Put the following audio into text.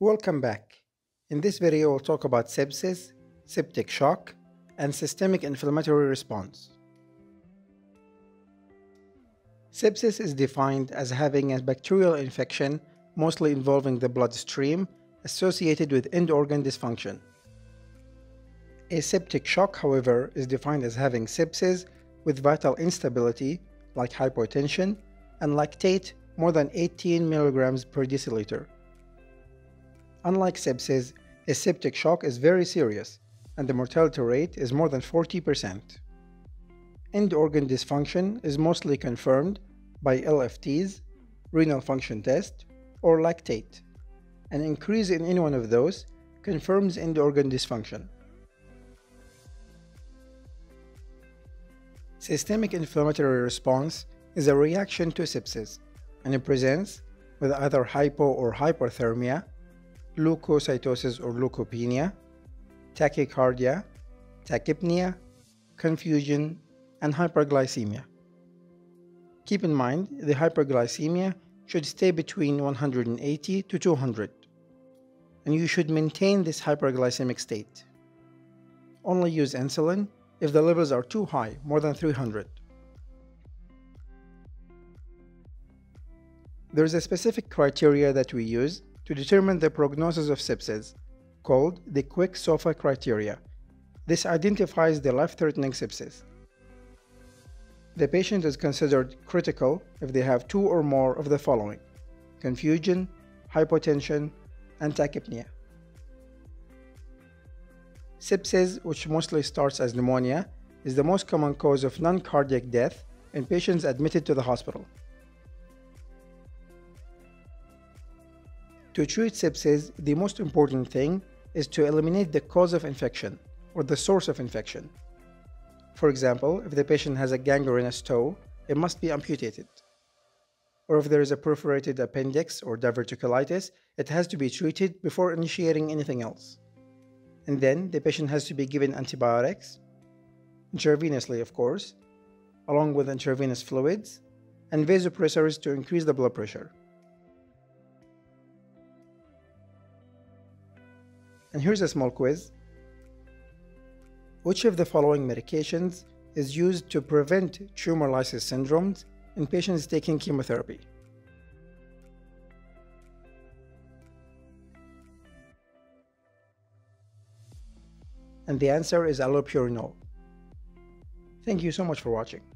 Welcome back. In this video we'll talk about sepsis, septic shock, and systemic inflammatory response. Sepsis is defined as having a bacterial infection, mostly involving the bloodstream, associated with end-organ dysfunction. A septic shock, however, is defined as having sepsis with vital instability, like hypotension, and lactate more than 18 milligrams per deciliter. Unlike sepsis, a septic shock is very serious, and the mortality rate is more than 40%. End-organ dysfunction is mostly confirmed by LFTs, renal function test, or lactate. An increase in any one of those confirms end-organ dysfunction. Systemic inflammatory response is a reaction to sepsis, and it presents with either hypo or hyperthermia, leukocytosis or leukopenia, tachycardia, tachypnea, confusion, and hyperglycemia. Keep in mind, the hyperglycemia should stay between 180 to 200, and you should maintain this hyperglycemic state. Only use insulin if the levels are too high, more than 300. There is a specific criteria that we use to determine the prognosis of sepsis, called the qSOFA criteria. This identifies the life-threatening sepsis. The patient is considered critical if they have two or more of the following: confusion, hypotension, and tachypnea. Sepsis, which mostly starts as pneumonia, is the most common cause of non-cardiac death in patients admitted to the hospital. To treat sepsis, the most important thing is to eliminate the cause of infection, or the source of infection. For example, if the patient has a gangrenous toe, it must be amputated. Or if there is a perforated appendix or diverticulitis, it has to be treated before initiating anything else. And then the patient has to be given antibiotics, intravenously of course, along with intravenous fluids, and vasopressors to increase the blood pressure. And here's a small quiz. Which of the following medications is used to prevent tumor lysis syndromes in patients taking chemotherapy? And the answer is allopurinol. Thank you so much for watching.